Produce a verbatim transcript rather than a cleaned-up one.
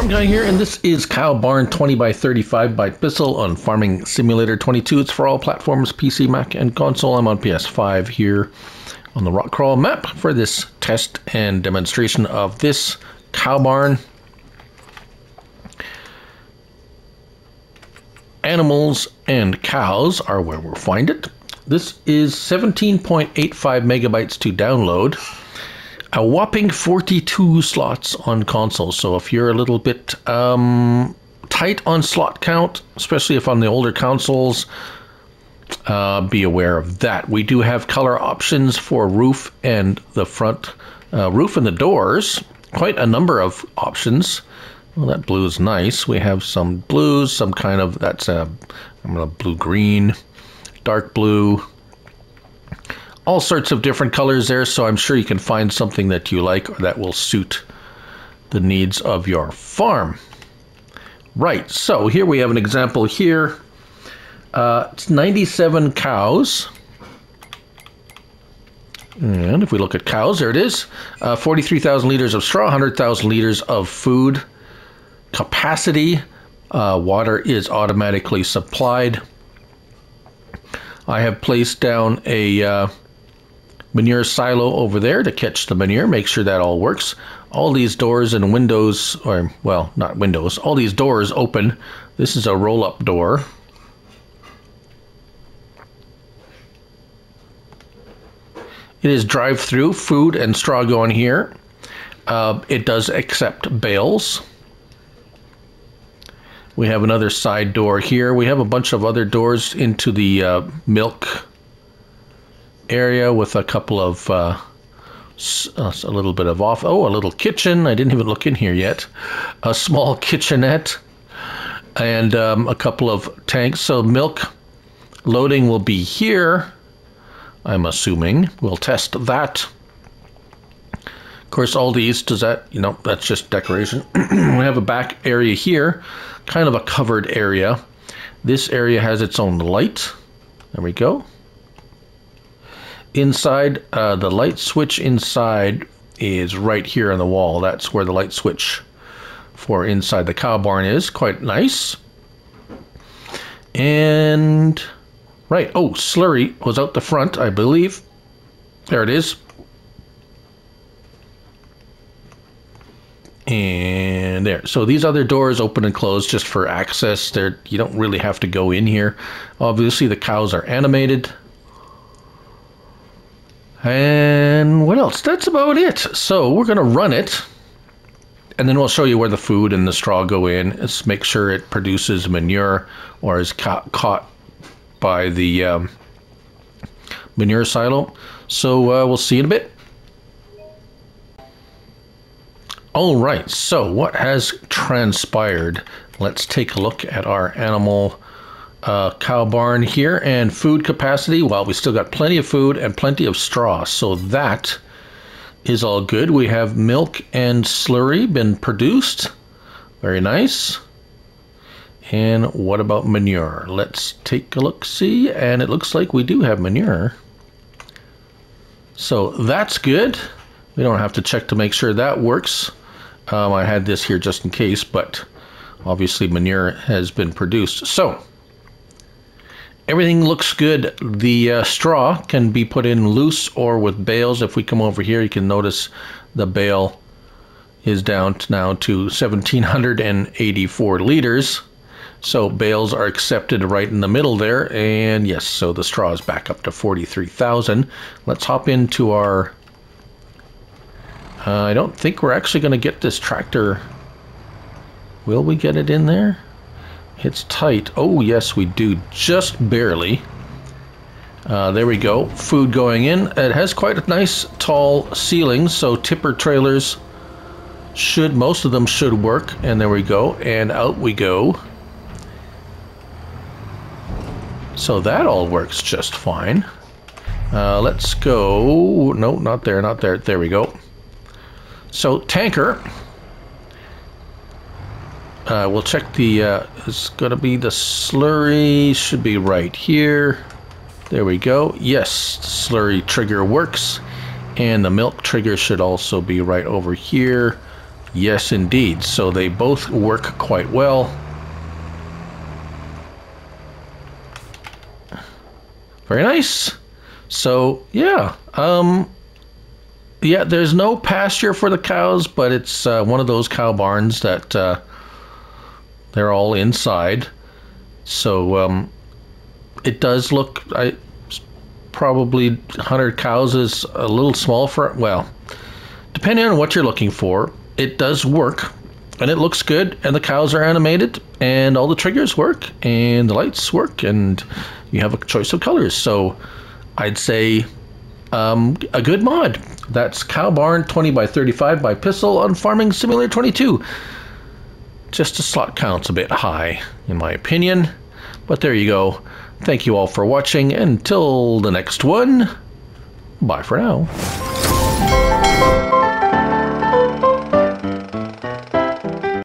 Farm Guy here, and this is Cow Barn twenty by thirty-five by Piesel on Farming Simulator twenty-two. It's for all platforms, P C, Mac, and console. I'm on P S five here on the Rock Crawl map for this test and demonstration of this cow barn. Animals and cows are where we'll find it. This is seventeen point eight five megabytes to download. A whopping forty-two slots on console. So if you're a little bit um, tight on slot count, especially if on the older consoles, uh, be aware of that. We do have color options for roof and the front uh, roof and the doors. Quite a number of options. Well, that blue is nice. We have some blues, some kind of that's a I'm gonna blue green, dark blue. All sorts of different colors there, so I'm sure you can find something that you like or that will suit the needs of your farm. Right, so here we have an example here. Uh, it's ninety-seven cows. And if we look at cows, there it is. Uh, forty-three thousand liters of straw, one hundred thousand liters of food capacity. Uh, water is automatically supplied. I have placed down a... Uh, manure silo over there to catch the manure, make sure that all works. All these doors and windows, or well, not windows, all these doors open. This is a roll-up door. It is drive-through, food and straw going here. Uh, it does accept bales. We have another side door here. We have a bunch of other doors into the uh, milk area with a couple of uh, a little bit of off oh a little kitchen. I didn't even look in here yet. A small kitchenette and um, a couple of tanks. So milk loading will be here, I'm assuming. We'll test that. Of course, all these does that you know that's just decoration. We have a back area here, kind of a covered area. This area has its own light. There we go. Inside, uh, the light switch inside is right here on the wall. That's where the light switch for inside the cow barn is. Quite nice. And, right, oh, slurry was out the front, I believe. There it is. And there. So these other doors open and close just for access. They're, you don't really have to go in here. Obviously, the cows are animated. And what else? That's about it. So we're going to run it, and then we'll show you where the food and the straw go in. Let's make sure it produces manure or is ca caught by the um, manure silo. So uh, we'll see in a bit. All right, so what has transpired? Let's take a look at our animal Uh, cow barn here and food capacity. Well, we still got plenty of food and plenty of straw, so that is all good. We have milk and slurry been produced. Very nice. And what about manure? Let's take a look, see, and it looks like we do have manure. So that's good. We don't have to check to make sure that works. Um, I had this here just in case, but obviously manure has been produced. So everything looks good. The uh, straw can be put in loose or with bales. If we come over here, you can notice the bale is down to now to one thousand seven hundred eighty-four liters. So bales are accepted right in the middle there. And yes, so the straw is back up to forty-three thousand. Let's hop into our... Uh, I don't think we're actually going to get this tractor. Will we get it in there? It's tight. Oh, yes, we do. Just barely. Uh, there we go. Food going in. It has quite a nice tall ceiling, so tipper trailers should, most of them should work. And there we go. And out we go. So that all works just fine. Uh, let's go. No, not there, not there. There we go. So tanker. Uh, we'll check the, uh, it's going to be the slurry, should be right here. There we go. Yes, slurry trigger works. And the milk trigger should also be right over here. Yes, indeed. So they both work quite well. Very nice. So, yeah. Um, yeah, there's no pasture for the cows, but it's uh, one of those cow barns that uh, they're all inside. So um, it does look... I probably one hundred cows is a little small for... Well, depending on what you're looking for, it does work. And it looks good, and the cows are animated, and all the triggers work, and the lights work, and you have a choice of colors. So I'd say um, a good mod. That's Cow Barn twenty by thirty-five by Piesel on Farming Simulator twenty-two. Just the slot count's a bit high, in my opinion. But there you go. Thank you all for watching. Until the next one, bye for now.